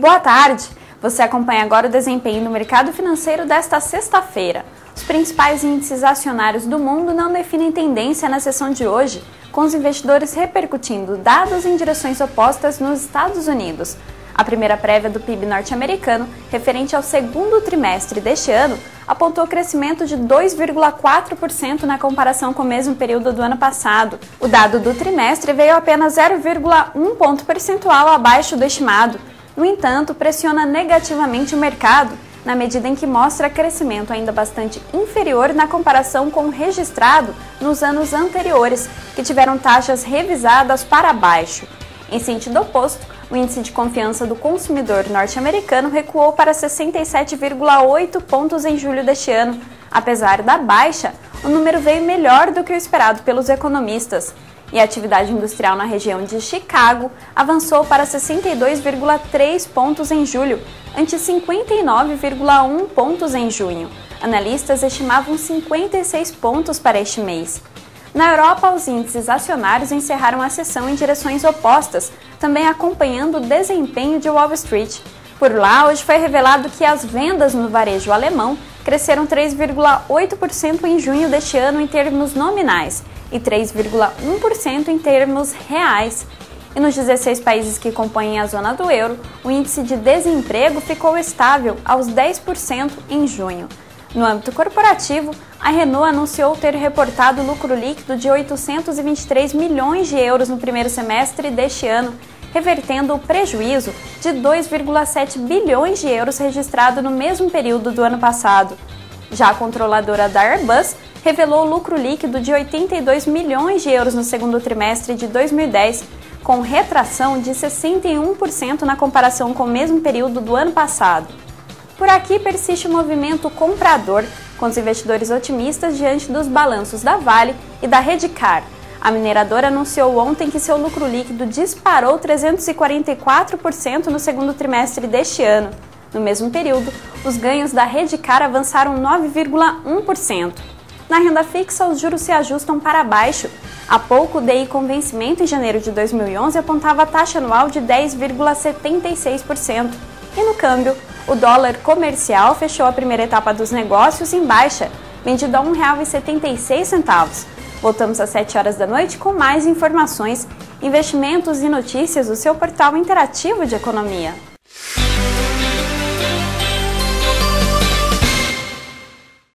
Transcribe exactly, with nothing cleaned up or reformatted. Boa tarde! Você acompanha agora o desempenho do mercado financeiro desta sexta-feira. Os principais índices acionários do mundo não definem tendência na sessão de hoje, com os investidores repercutindo dados em direções opostas nos Estados Unidos. A primeira prévia do P I B norte-americano, referente ao segundo trimestre deste ano, apontou crescimento de dois vírgula quatro por cento na comparação com o mesmo período do ano passado. O dado do trimestre veio apenas zero vírgula um ponto percentual abaixo do estimado. No entanto, pressiona negativamente o mercado, na medida em que mostra crescimento ainda bastante inferior na comparação com o registrado nos anos anteriores, que tiveram taxas revisadas para baixo. Em sentido oposto, o índice de confiança do consumidor norte-americano recuou para sessenta e sete vírgula oito pontos em julho deste ano. Apesar da baixa, o número veio melhor do que o esperado pelos economistas. E a atividade industrial na região de Chicago avançou para sessenta e dois vírgula três pontos em julho, ante cinquenta e nove vírgula um pontos em junho. Analistas estimavam cinquenta e seis pontos para este mês. Na Europa, os índices acionários encerraram a sessão em direções opostas, também acompanhando o desempenho de Wall Street. Por lá, hoje foi revelado que as vendas no varejo alemão cresceram três vírgula oito por cento em junho deste ano em termos nominais e três vírgula um por cento em termos reais. E nos dezesseis países que compõem a zona do euro, o índice de desemprego ficou estável aos dez por cento em junho. No âmbito corporativo, a Renault anunciou ter reportado lucro líquido de oitocentos e vinte e três milhões de euros no primeiro semestre deste ano, revertendo o prejuízo de dois vírgula sete bilhões de euros registrado no mesmo período do ano passado. Já a controladora da Airbus revelou lucro líquido de oitenta e dois milhões de euros no segundo trimestre de dois mil e dez, com retração de sessenta e um por cento na comparação com o mesmo período do ano passado. Por aqui persiste o movimento comprador, com os investidores otimistas diante dos balanços da Vale e da Redecar. A mineradora anunciou ontem que seu lucro líquido disparou trezentos e quarenta e quatro por cento no segundo trimestre deste ano. No mesmo período, os ganhos da Redecar avançaram nove vírgula um por cento. Na renda fixa, os juros se ajustam para baixo. Há pouco, o D I com vencimento em janeiro de dois mil e onze apontava a taxa anual de dez vírgula setenta e seis por cento. E no câmbio, o dólar comercial fechou a primeira etapa dos negócios em baixa, vendido a um real e setenta e seis centavos. Voltamos às sete horas da noite com mais informações, investimentos e notícias do seu portal interativo de economia.